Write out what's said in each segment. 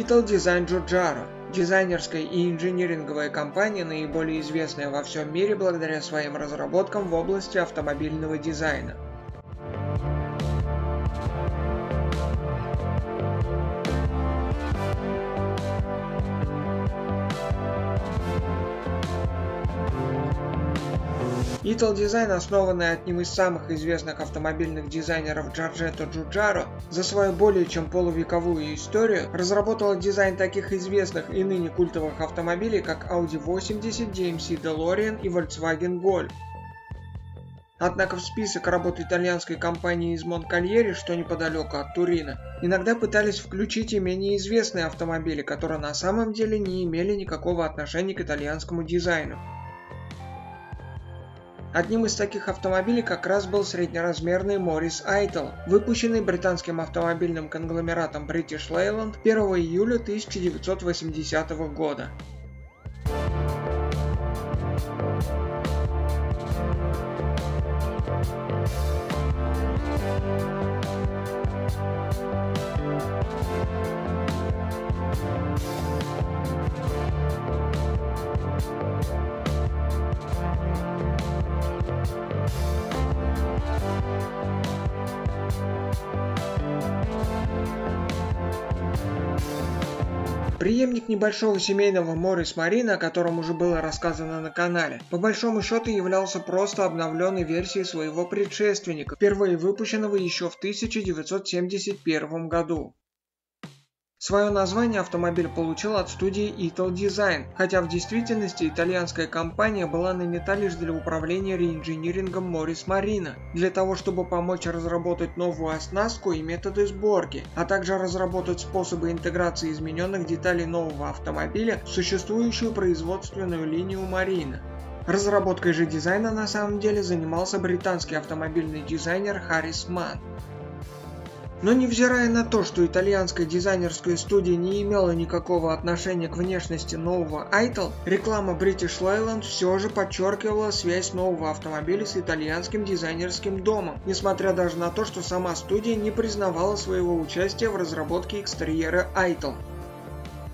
Italdesign Giugiaro – дизайнерская и инжиниринговая компания, наиболее известная во всем мире благодаря своим разработкам в области автомобильного дизайна. Italdesign, основанный одним из самых известных автомобильных дизайнеров Джорджетто Джуджаро, за свою более чем полувековую историю разработала дизайн таких известных и ныне культовых автомобилей, как Audi 80, DMC DeLorean и Volkswagen Golf. Однако в список работ итальянской компании из Монкальери, что неподалеку от Турина, иногда пытались включить и менее известные автомобили, которые на самом деле не имели никакого отношения к итальянскому дизайну. Одним из таких автомобилей как раз был среднеразмерный Morris Ital, выпущенный британским автомобильным конгломератом British Leyland 1 июля 1980 года. Преемник небольшого семейного Morris Marina, о котором уже было рассказано на канале, по большому счету являлся просто обновленной версией своего предшественника, впервые выпущенного еще в 1971 году. Свое название автомобиль получил от студии Italdesign, хотя в действительности итальянская компания была нанята лишь для управления реинжинирингом Morris Marina, для того чтобы помочь разработать новую оснастку и методы сборки, а также разработать способы интеграции измененных деталей нового автомобиля в существующую производственную линию Marina. Разработкой же дизайна на самом деле занимался британский автомобильный дизайнер Harris Mann. Но невзирая на то, что итальянская дизайнерская студия не имела никакого отношения к внешности нового Ital, реклама British Leyland все же подчеркивала связь нового автомобиля с итальянским дизайнерским домом, несмотря даже на то, что сама студия не признавала своего участия в разработке экстерьера Ital.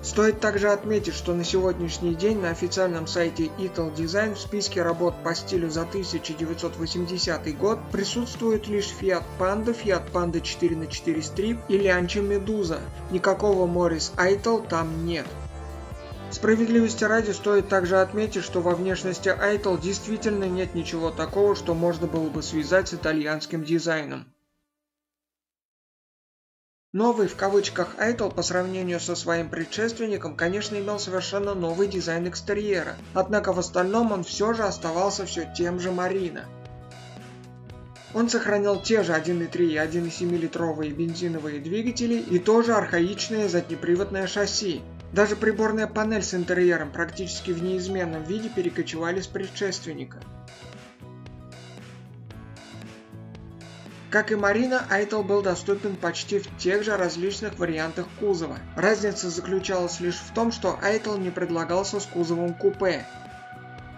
Стоит также отметить, что на сегодняшний день на официальном сайте Italdesign в списке работ по стилю за 1980 год присутствуют лишь Fiat Panda 4x4 Strip и Lianchi Medusa. Никакого Morris Ital там нет. Справедливости ради стоит также отметить, что во внешности Ital действительно нет ничего такого, что можно было бы связать с итальянским дизайном. Новый в кавычках Ital по сравнению со своим предшественником, конечно, имел совершенно новый дизайн экстерьера, однако в остальном он все же оставался все тем же Marina. Он сохранил те же 1,3 и 1,7 литровые бензиновые двигатели и тоже архаичное заднеприводное шасси. Даже приборная панель с интерьером практически в неизменном виде перекочевали с предшественника. Как и Marina, Ital был доступен почти в тех же различных вариантах кузова. Разница заключалась лишь в том, что Ital не предлагался с кузовом купе.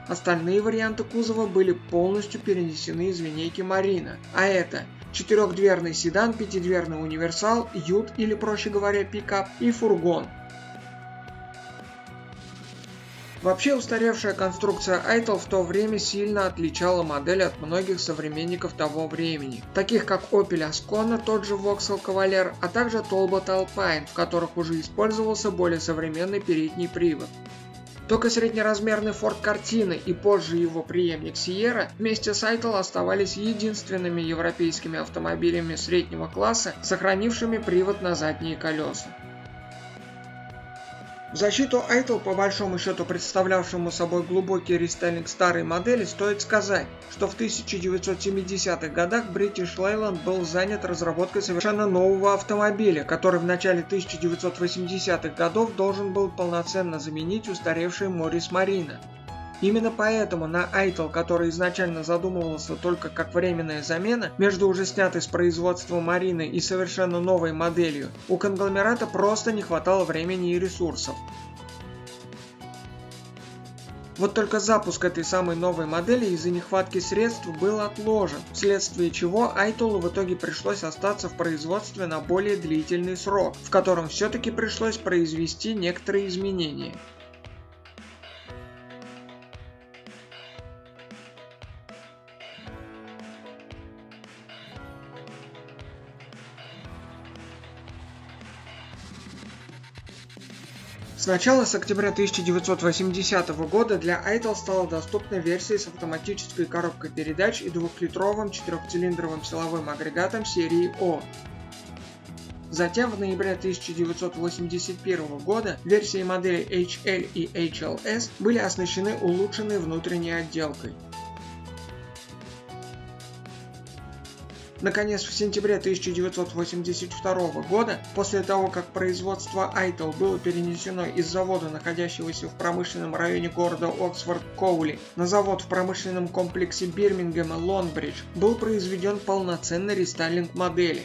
Остальные варианты кузова были полностью перенесены из линейки Marina, а это четырехдверный седан, пятидверный универсал, ют или, проще говоря, пикап и фургон. Вообще, устаревшая конструкция Ital в то время сильно отличала модель от многих современников того времени, таких как Opel Ascona, тот же Vauxhall Cavalier, а также Talbot Alpine, в которых уже использовался более современный передний привод. Только среднеразмерный Ford Cortina и позже его преемник Sierra вместе с Ital оставались единственными европейскими автомобилями среднего класса, сохранившими привод на задние колеса. В защиту Ital, по большому счету представлявшему собой глубокий рестайлинг старой модели, стоит сказать, что в 1970-х годах British Leyland был занят разработкой совершенно нового автомобиля, который в начале 1980-х годов должен был полноценно заменить устаревший Morris Marina. Именно поэтому на Ital, который изначально задумывался только как временная замена, между уже снятой с производства Marina и совершенно новой моделью, у конгломерата просто не хватало времени и ресурсов. Вот только запуск этой самой новой модели из-за нехватки средств был отложен, вследствие чего Италу в итоге пришлось остаться в производстве на более длительный срок, в котором все-таки пришлось произвести некоторые изменения. Сначала, с октября 1980 года, для Ital стала доступна версия с автоматической коробкой передач и двухлитровым четырехцилиндровым силовым агрегатом серии О. Затем, в ноябре 1981 года, версии моделей HL и HLS были оснащены улучшенной внутренней отделкой. Наконец, в сентябре 1982 года, после того, как производство Ital было перенесено из завода, находящегося в промышленном районе города Оксфорд-Коули, на завод в промышленном комплексе Бирмингема Лонбридж, был произведен полноценный рестайлинг модели.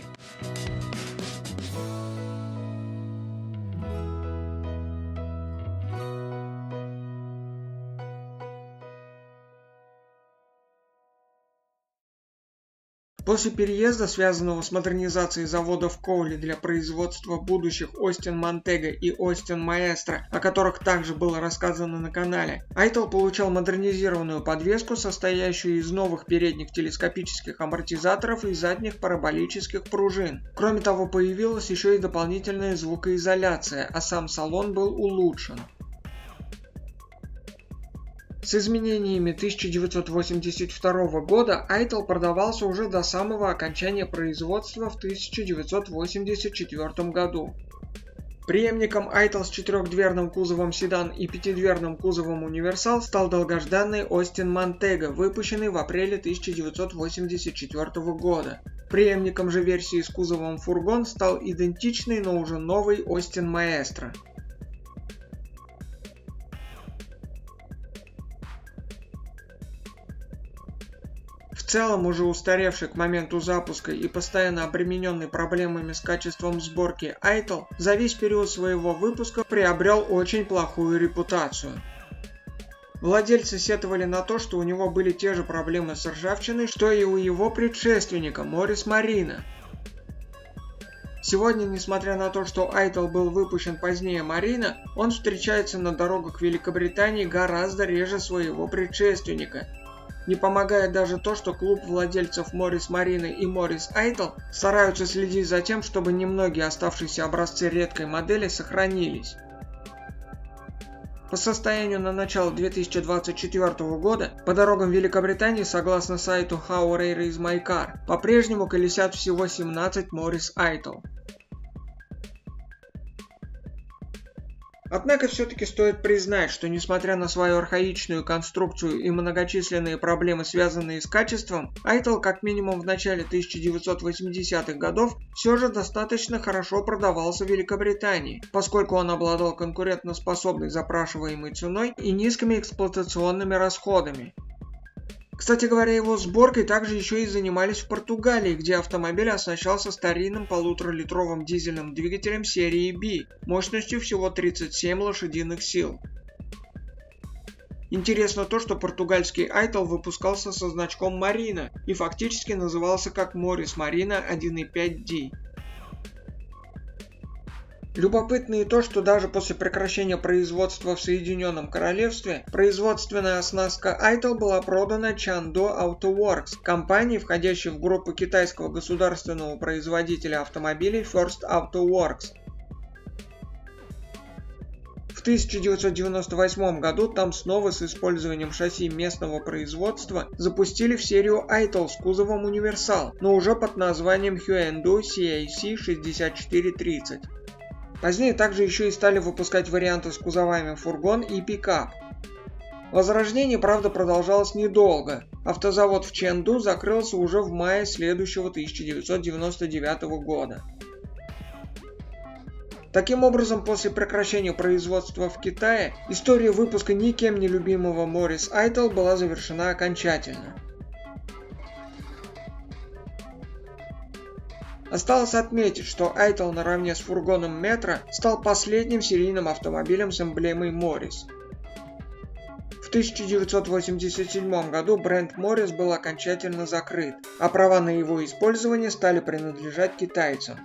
После переезда, связанного с модернизацией заводов Коули для производства будущих Austin Montego и Austin Maestro, о которых также было рассказано на канале, Ital получал модернизированную подвеску, состоящую из новых передних телескопических амортизаторов и задних параболических пружин. Кроме того, появилась еще и дополнительная звукоизоляция, а сам салон был улучшен. С изменениями 1982 года Ital продавался уже до самого окончания производства в 1984 году. Преемником Ital с четырехдверным кузовом седан и пятидверным кузовом универсал стал долгожданный Austin Montego, выпущенный в апреле 1984 года. Преемником же версии с кузовом фургон стал идентичный, но уже новый Austin Maestro. В целом, уже устаревший к моменту запуска и постоянно обремененный проблемами с качеством сборки Ital, за весь период своего выпуска приобрел очень плохую репутацию. Владельцы сетовали на то, что у него были те же проблемы с ржавчиной, что и у его предшественника Моррис Марина. Сегодня, несмотря на то, что Ital был выпущен позднее Марина, он встречается на дорогах Великобритании гораздо реже своего предшественника. Не помогает даже то, что клуб владельцев Morris Marina и Morris Ital стараются следить за тем, чтобы немногие оставшиеся образцы редкой модели сохранились. По состоянию на начало 2024 года по дорогам Великобритании, согласно сайту How Rare Is My Car, по-прежнему колесят всего 17 Morris Ital. Однако все-таки стоит признать, что несмотря на свою архаичную конструкцию и многочисленные проблемы, связанные с качеством, Ital как минимум в начале 1980-х годов все же достаточно хорошо продавался в Великобритании, поскольку он обладал конкурентоспособной запрашиваемой ценой и низкими эксплуатационными расходами. Кстати говоря, его сборкой также еще и занимались в Португалии, где автомобиль оснащался старинным 1,5-литровым дизельным двигателем серии B, мощностью всего 37 лошадиных сил. Интересно то, что португальский Ital выпускался со значком Marina и фактически назывался как Morris Marina 1.5D. Любопытно и то, что даже после прекращения производства в Соединенном Королевстве, производственная оснастка Ital была продана Chando Auto Works, компании, входящей в группу китайского государственного производителя автомобилей First Auto Works. В 1998 году там снова с использованием шасси местного производства запустили в серию Ital с кузовом универсал, но уже под названием Hyundai CAC 6430. Позднее также еще и стали выпускать варианты с кузовами фургон и пикап. Возрождение, правда, продолжалось недолго. Автозавод в Чэнду закрылся уже в мае следующего 1999 года. Таким образом, после прекращения производства в Китае, история выпуска никем не любимого Morris Ital была завершена окончательно. Осталось отметить, что Ital наравне с фургоном Metro стал последним серийным автомобилем с эмблемой Morris. В В 1987 году бренд Morris был окончательно закрыт, а права на его использование стали принадлежать китайцам.